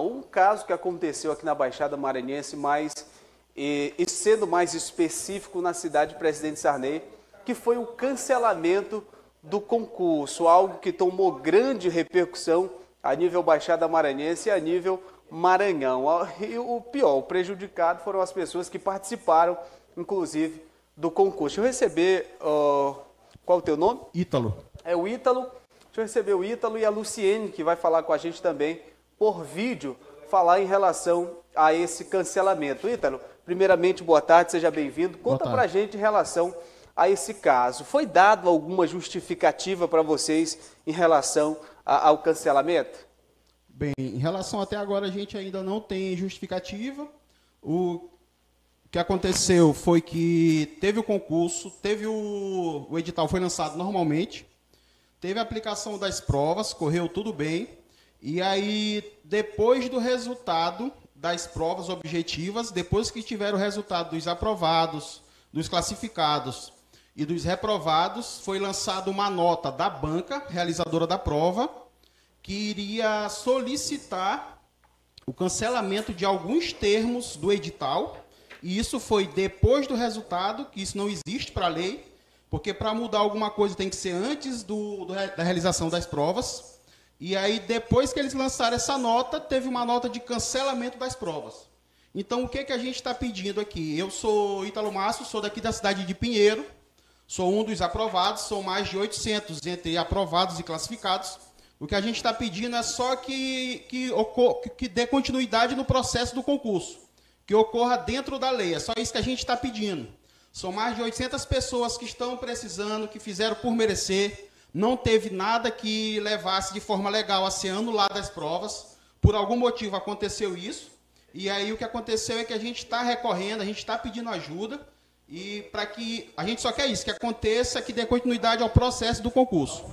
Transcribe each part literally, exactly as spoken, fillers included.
Um caso que aconteceu aqui na Baixada Maranhense, mas e, e sendo mais específico na cidade de Presidente Sarney, que foi o cancelamento do concurso, algo que tomou grande repercussão a nível Baixada Maranhense e a nível Maranhão. E o pior, o prejudicado foram as pessoas que participaram, inclusive, do concurso. Deixa eu receber, uh, qual é o teu nome? Ítalo. É o Ítalo. Deixa eu receber o Ítalo e a Luciene, que vai falar com a gente também por vídeo, falar em relação a esse cancelamento. Ítalo, primeiramente, boa tarde, seja bem-vindo. Conta pra gente em relação a esse caso. Foi dado alguma justificativa para vocês em relação a, ao cancelamento? Bem, em relação até agora, a gente ainda não tem justificativa. O que aconteceu foi que teve o concurso, teve o, o edital foi lançado normalmente, teve a aplicação das provas, correu tudo bem. E aí, depois do resultado das provas objetivas, depois que tiveram o resultado dos aprovados, dos classificados e dos reprovados, foi lançada uma nota da banca, realizadora da prova, que iria solicitar o cancelamento de alguns termos do edital. E isso foi depois do resultado, que isso não existe para a lei, porque para mudar alguma coisa tem que ser antes do, do, da realização das provas. E aí, depois que eles lançaram essa nota, teve uma nota de cancelamento das provas. Então, o que, que a gente está pedindo aqui? Eu sou Ítalo Márcio, sou daqui da cidade de Pinheiro, sou um dos aprovados, são mais de oitocentos entre aprovados e classificados. O que a gente está pedindo é só que, que, que dê continuidade no processo do concurso, que ocorra dentro da lei, é só isso que a gente está pedindo. São mais de oitocentas pessoas que estão precisando, que fizeram por merecer. Não teve nada que levasse de forma legal a ser anulada as provas. Por algum motivo aconteceu isso. E aí o que aconteceu é que a gente está recorrendo, a gente está pedindo ajuda. E para que a gente só quer isso, que aconteça, que dê continuidade ao processo do concurso.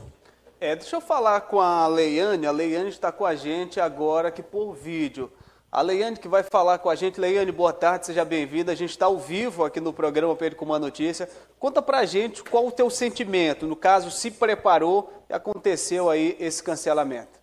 É, deixa eu falar com a Leiane. A Leiane está com a gente agora aqui por vídeo. A Leiane que vai falar com a gente. Leiane, boa tarde, seja bem-vinda. A gente está ao vivo aqui no programa Pericumã Notícia. Conta pra gente qual o teu sentimento, no caso, se preparou e aconteceu aí esse cancelamento.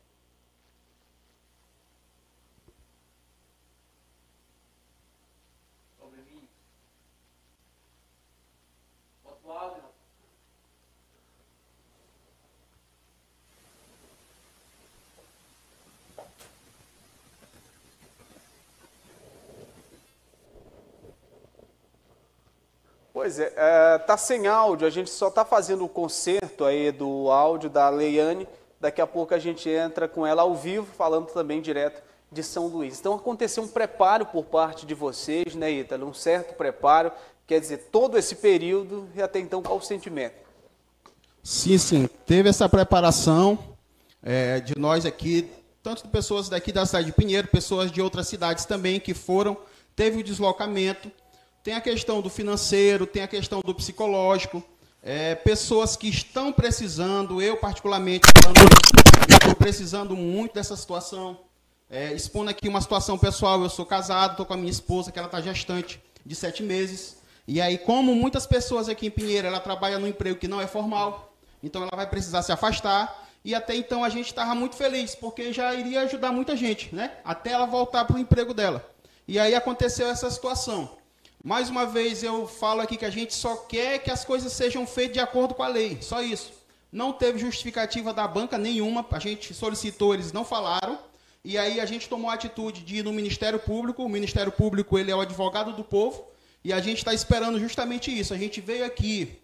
Pois é, está é, sem áudio, a gente só está fazendo o conserto aí do áudio da Leiane, daqui a pouco a gente entra com ela ao vivo, falando também direto de São Luís. Então aconteceu um preparo por parte de vocês, né, Ítalo? Um certo preparo, quer dizer, todo esse período e até então qual o sentimento? Sim, sim, teve essa preparação é, de nós aqui, tanto de pessoas daqui da cidade de Pinheiro, pessoas de outras cidades também que foram, teve o deslocamento. Tem a questão do financeiro, tem a questão do psicológico, é, pessoas que estão precisando, eu particularmente estou precisando muito dessa situação. É, expondo aqui uma situação pessoal, eu sou casado, estou com a minha esposa, que ela está gestante de sete meses. E aí, como muitas pessoas aqui em Pinheiro, ela trabalha num emprego que não é formal, então ela vai precisar se afastar. E até então a gente estava muito feliz, porque já iria ajudar muita gente, né? Até ela voltar para o emprego dela. E aí aconteceu essa situação. Mais uma vez, eu falo aqui que a gente só quer que as coisas sejam feitas de acordo com a lei, só isso. Não teve justificativa da banca nenhuma, a gente solicitou, eles não falaram, e aí a gente tomou a atitude de ir no Ministério Público, o Ministério Público ele é o advogado do povo, e a gente está esperando justamente isso. A gente veio aqui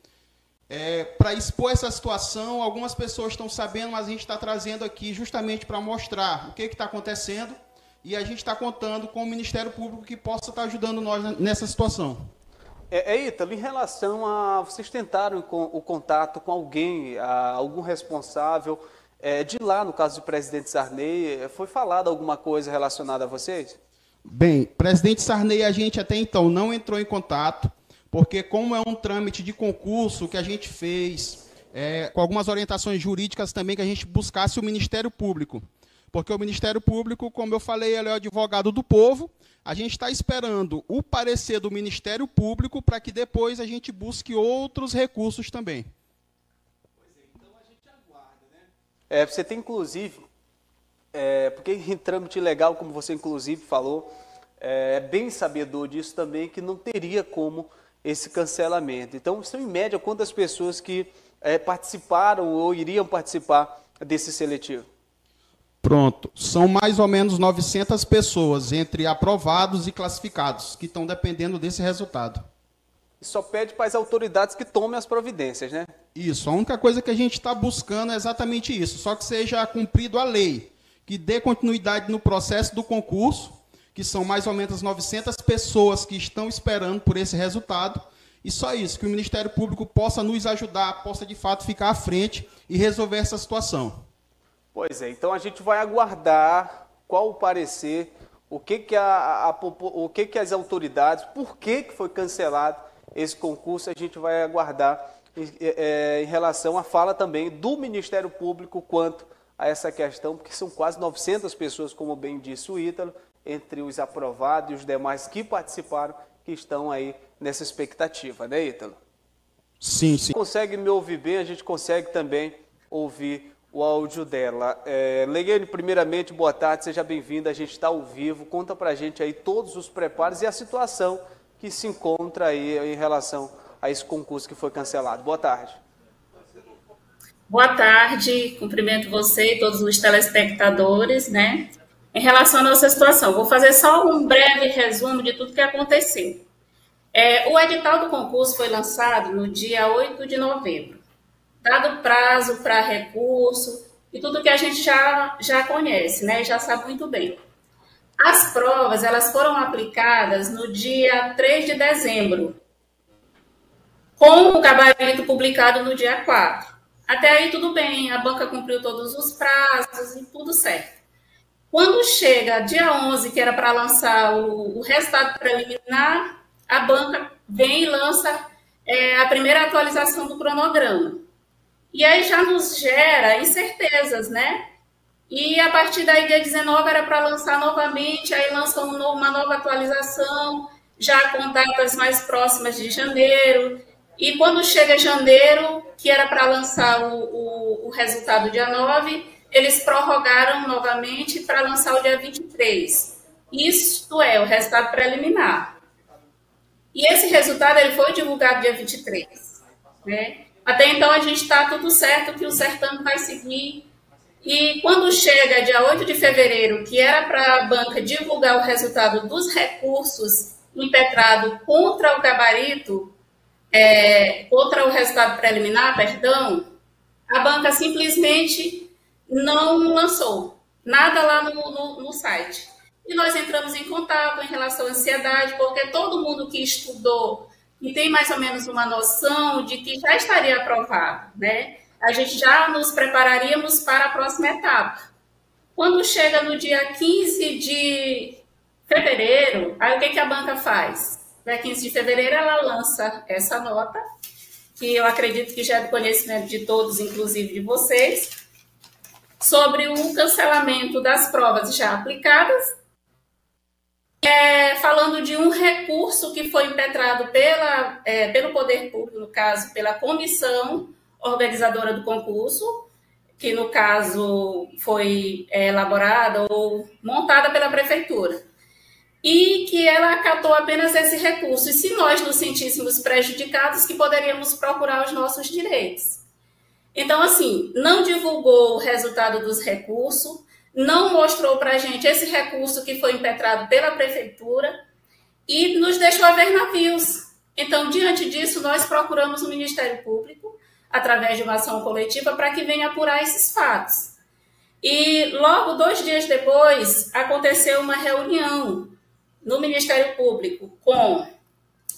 é, para expor essa situação, algumas pessoas estão sabendo, mas a gente está trazendo aqui justamente para mostrar o que está acontecendo, e a gente está contando com o Ministério Público que possa estar ajudando nós nessa situação. É, é Ítalo, em relação a... Vocês tentaram o contato com alguém, algum responsável é, de lá, no caso do Presidente Sarney, foi falado alguma coisa relacionada a vocês? Bem, Presidente Sarney, a gente até então não entrou em contato, porque como é um trâmite de concurso que a gente fez, é, com algumas orientações jurídicas também, que a gente buscasse o Ministério Público. Porque o Ministério Público, como eu falei, ele é o advogado do povo. A gente está esperando o parecer do Ministério Público para que depois a gente busque outros recursos também. Pois é, então a gente aguarda, né? É, você tem, inclusive, É, porque em trâmite legal, como você inclusive falou, é bem sabedor disso também, que não teria como esse cancelamento. Então, são em média quantas pessoas que é, participaram ou iriam participar desse seletivo? Pronto, são mais ou menos novecentas pessoas entre aprovados e classificados, que estão dependendo desse resultado. E só pede para as autoridades que tomem as providências, né? Isso, a única coisa que a gente está buscando é exatamente isso, só que seja cumprido a lei, que dê continuidade no processo do concurso, que são mais ou menos novecentas pessoas que estão esperando por esse resultado, e só isso, que o Ministério Público possa nos ajudar, possa de fato ficar à frente e resolver essa situação. Pois é, então a gente vai aguardar qual o parecer, o que, que, a, a, o que, que as autoridades, por que, que foi cancelado esse concurso, a gente vai aguardar é, é, em relação à fala também do Ministério Público quanto a essa questão, porque são quase novecentas pessoas, como bem disse o Ítalo, entre os aprovados e os demais que participaram, que estão aí nessa expectativa, né, Ítalo? Sim, sim. Consegue me ouvir bem, a gente consegue também ouvir o áudio dela. É, Leiane, primeiramente, boa tarde, seja bem-vinda, a gente está ao vivo, conta pra gente aí todos os preparos e a situação que se encontra aí em relação a esse concurso que foi cancelado. Boa tarde. Boa tarde, cumprimento você e todos os telespectadores, né? Em relação à nossa situação, vou fazer só um breve resumo de tudo que aconteceu. É, o edital do concurso foi lançado no dia oito de novembro, dado prazo para recurso e tudo que a gente já, já conhece, né? Já sabe muito bem. As provas, elas foram aplicadas no dia três de dezembro, com o gabarito publicado no dia quatro. Até aí tudo bem, a banca cumpriu todos os prazos e tudo certo. Quando chega dia onze, que era para lançar o, o resultado preliminar, a banca vem e lança é, a primeira atualização do cronograma. E aí já nos gera incertezas, né? E a partir daí, dia dezenove, era para lançar novamente, aí lança um novo, uma nova atualização, já com datas mais próximas de janeiro. E quando chega janeiro, que era para lançar o, o, o resultado dia nove... eles prorrogaram novamente para lançar o dia vinte e três. Isto é, o resultado preliminar. E esse resultado ele foi divulgado dia vinte e três. Né? Até então, a gente está tudo certo que o certame vai seguir. E quando chega dia oito de fevereiro, que era para a banca divulgar o resultado dos recursos impetrado contra o gabarito, é, contra o resultado preliminar, perdão, a banca simplesmente não lançou nada lá no, no, no site. E nós entramos em contato em relação à ansiedade, porque todo mundo que estudou e tem mais ou menos uma noção de que já estaria aprovado, né? A gente já nos prepararíamos para a próxima etapa. Quando chega no dia quinze de fevereiro, aí o que, que a banca faz? Dia quinze de fevereiro ela lança essa nota, que eu acredito que já é do conhecimento de todos, inclusive de vocês, sobre o cancelamento das provas já aplicadas, é, falando de um recurso que foi impetrado pela, é, pelo Poder Público, no caso, pela comissão organizadora do concurso, que, no caso, foi é, elaborada ou montada pela Prefeitura, e que ela acatou apenas esse recurso. E se nós nos sentíssemos prejudicados, que poderíamos procurar os nossos direitos. Então, assim, não divulgou o resultado dos recursos, não mostrou para a gente esse recurso que foi impetrado pela Prefeitura e nos deixou a ver navios. Então, diante disso, nós procuramos o Ministério Público, através de uma ação coletiva, para que venha apurar esses fatos. E logo dois dias depois, aconteceu uma reunião no Ministério Público com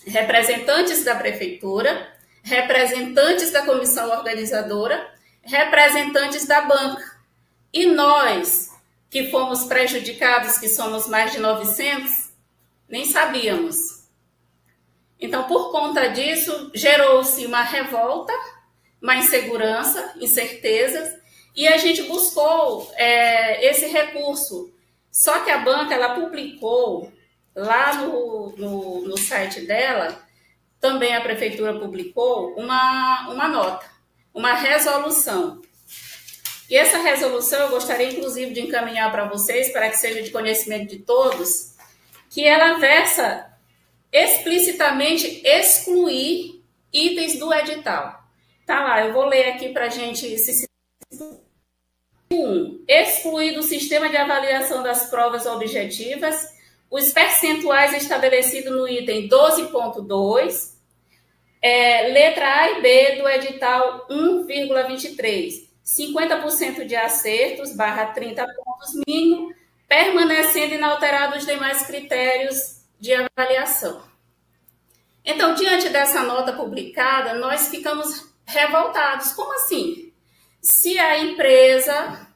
representantes da Prefeitura, representantes da comissão organizadora, representantes da banca. E nós, que fomos prejudicados, que somos mais de novecentos, nem sabíamos. Então, por conta disso, gerou-se uma revolta, uma insegurança, incertezas, e a gente buscou é, esse recurso. Só que a banca, ela publicou lá no, no, no site dela, também a Prefeitura publicou uma, uma nota, uma resolução, E essa resolução eu gostaria, inclusive, de encaminhar para vocês, para que seja de conhecimento de todos, que ela versa explicitamente excluir itens do edital. Tá lá, eu vou ler aqui para a gente se... um. Excluir do sistema de avaliação das provas objetivas os percentuais estabelecidos no item doze ponto dois, é, letra A e B do edital um vírgula vinte e três, cinquenta por cento de acertos, barra trinta pontos mínimo, permanecendo inalterados os demais critérios de avaliação. Então, diante dessa nota publicada, nós ficamos revoltados. Como assim? Se a empresa,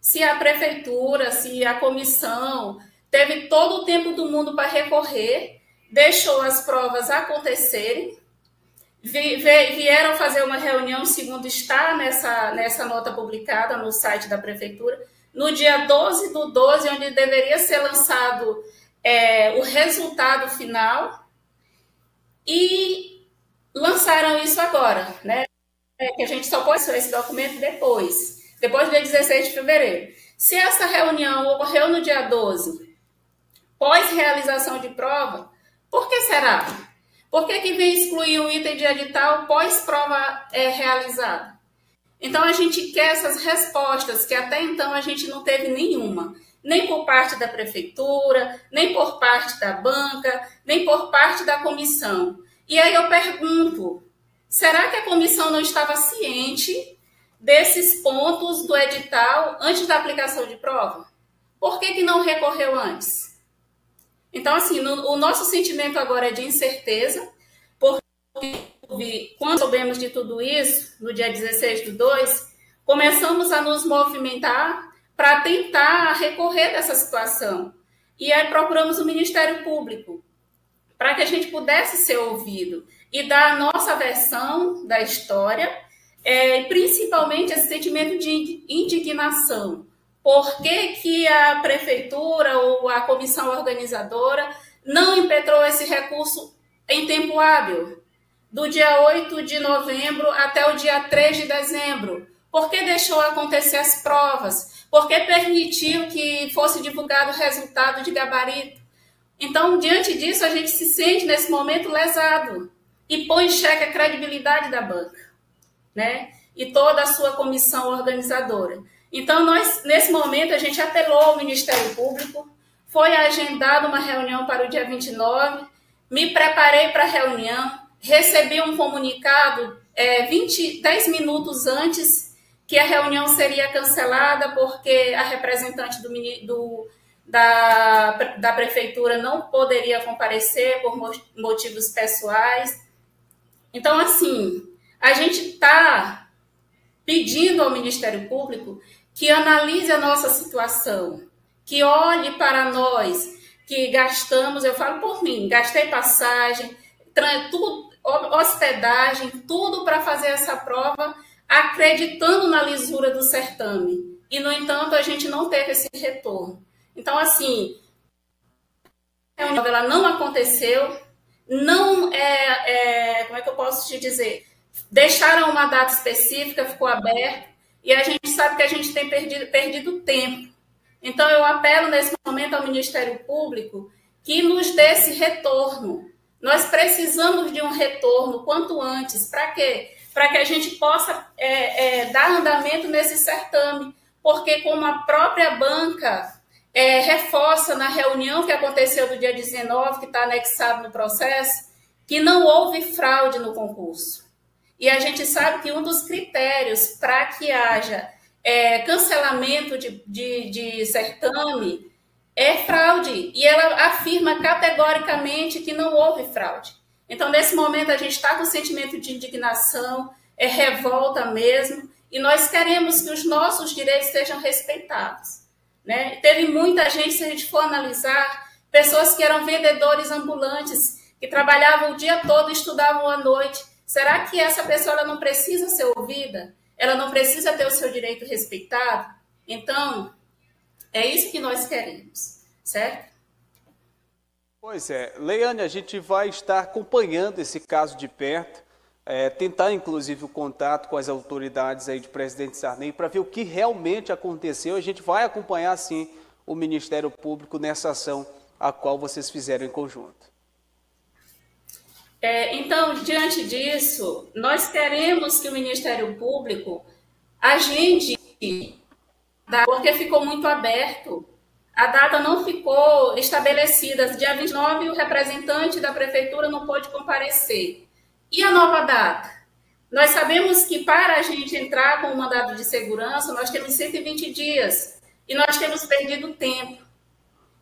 se a prefeitura, se a comissão teve todo o tempo do mundo para recorrer, deixou as provas acontecerem, vieram fazer uma reunião, segundo está nessa, nessa nota publicada no site da prefeitura, no dia doze do doze, onde deveria ser lançado é, o resultado final, e lançaram isso agora, né? É, que a gente só pode ver esse documento depois, depois do dia dezesseis de fevereiro. Se essa reunião ocorreu no dia doze, pós-realização de prova, por que será? Por que que vem excluir um item de edital pós-prova é, realizada? Então, a gente quer essas respostas, que até então a gente não teve nenhuma. Nem por parte da prefeitura, nem por parte da banca, nem por parte da comissão. E aí eu pergunto, será que a comissão não estava ciente desses pontos do edital antes da aplicação de prova? Por que que não recorreu antes? Então, assim, no, o nosso sentimento agora é de incerteza, porque quando soubemos de tudo isso, no dia dezesseis do dois, começamos a nos movimentar para tentar recorrer dessa situação. E aí procuramos o Ministério Público, para que a gente pudesse ser ouvido e dar a nossa versão da história, é, principalmente esse sentimento de indignação. Por que que a prefeitura ou a comissão organizadora não impetrou esse recurso em tempo hábil? Do dia oito de novembro até o dia três de dezembro. Por que deixou acontecer as provas? Por que permitiu que fosse divulgado o resultado de gabarito? Então, diante disso, a gente se sente, nesse momento, lesado e põe em xeque a credibilidade da banca, né? E toda a sua comissão organizadora. Então, nós, nesse momento, a gente apelou ao Ministério Público, foi agendada uma reunião para o dia vinte e nove, me preparei para a reunião, recebi um comunicado é, vinte, dez minutos antes que a reunião seria cancelada, porque a representante do, do, da, da prefeitura não poderia comparecer por motivos pessoais. Então, assim, a gente está pedindo ao Ministério Público que analise a nossa situação, que olhe para nós, que gastamos, eu falo por mim, gastei passagem, tudo, hospedagem, tudo para fazer essa prova, acreditando na lisura do certame. E, no entanto, a gente não teve esse retorno. Então, assim, ela não aconteceu, não é, é, como é que eu posso te dizer? Deixaram uma data específica, ficou aberta, e a gente sabe que a gente tem perdido, perdido tempo. Então, eu apelo nesse momento ao Ministério Público que nos dê esse retorno. Nós precisamos de um retorno quanto antes. Para quê? Para que a gente possa é, é, dar andamento nesse certame, porque como a própria banca é, reforça na reunião que aconteceu do dia dezenove, que está anexado no processo, que não houve fraude no concurso. E a gente sabe que um dos critérios para que haja é, cancelamento de, de, de certame é fraude. E ela afirma categoricamente que não houve fraude. Então, nesse momento, a gente está com sentimento de indignação, é revolta mesmo, e nós queremos que os nossos direitos sejam respeitados, né? Teve muita gente, se a gente for analisar, pessoas que eram vendedores ambulantes, que trabalhavam o dia todo e estudavam à noite. Será que essa pessoa ela não precisa ser ouvida? Ela não precisa ter o seu direito respeitado? Então, é isso que nós queremos, certo? Pois é. Leiane, a gente vai estar acompanhando esse caso de perto. é, tentar inclusive o contato com as autoridades aí de Presidente Sarney para ver o que realmente aconteceu. A gente vai acompanhar sim o Ministério Público nessa ação a qual vocês fizeram em conjunto. É, então, diante disso, nós queremos que o Ministério Público agende, porque ficou muito aberto. A data não ficou estabelecida. Dia vinte e nove, o representante da prefeitura não pôde comparecer. E a nova data? Nós sabemos que para a gente entrar com o mandado de segurança, nós temos cento e vinte dias e nós temos perdido tempo.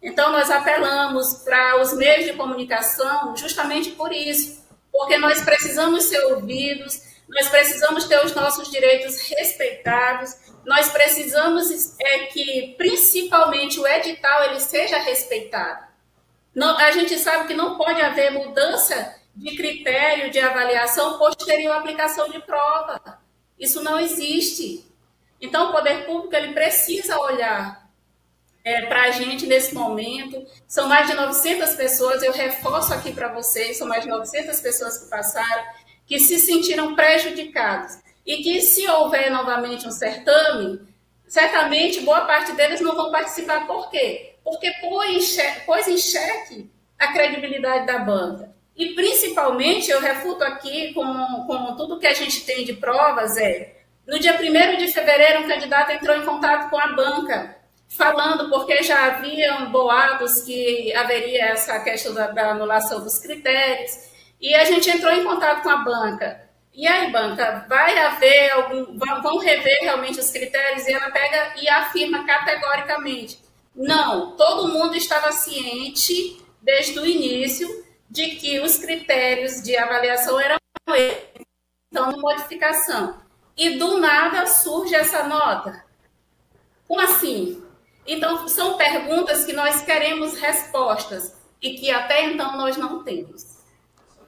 Então, nós apelamos para os meios de comunicação justamente por isso, porque nós precisamos ser ouvidos, nós precisamos ter os nossos direitos respeitados, nós precisamos é, que, principalmente, o edital ele seja respeitado. Não, a gente sabe que não pode haver mudança de critério de avaliação posterior à aplicação de prova. Isso não existe. Então, o poder público ele precisa olhar É, para a gente nesse momento. São mais de novecentas pessoas, eu reforço aqui para vocês, são mais de novecentas pessoas que passaram, que se sentiram prejudicadas, e que se houver novamente um certame, certamente boa parte deles não vão participar. Por quê? Porque pôs em xeque a credibilidade da banca. E principalmente, eu refuto aqui com, com tudo que a gente tem de provas, é, no dia primeiro de fevereiro, um candidato entrou em contato com a banca, falando, porque já haviam boatos que haveria essa questão da, da anulação dos critérios, e a gente entrou em contato com a banca. E aí, banca, vai haver algum, vão rever realmente os critérios? E ela pega e afirma categoricamente: não, todo mundo estava ciente desde o início de que os critérios de avaliação eram esses, então modificação. E do nada surge essa nota. Como assim? Então, são perguntas que nós queremos respostas e que até então nós não temos.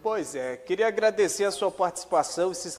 Pois é, queria agradecer a sua participação.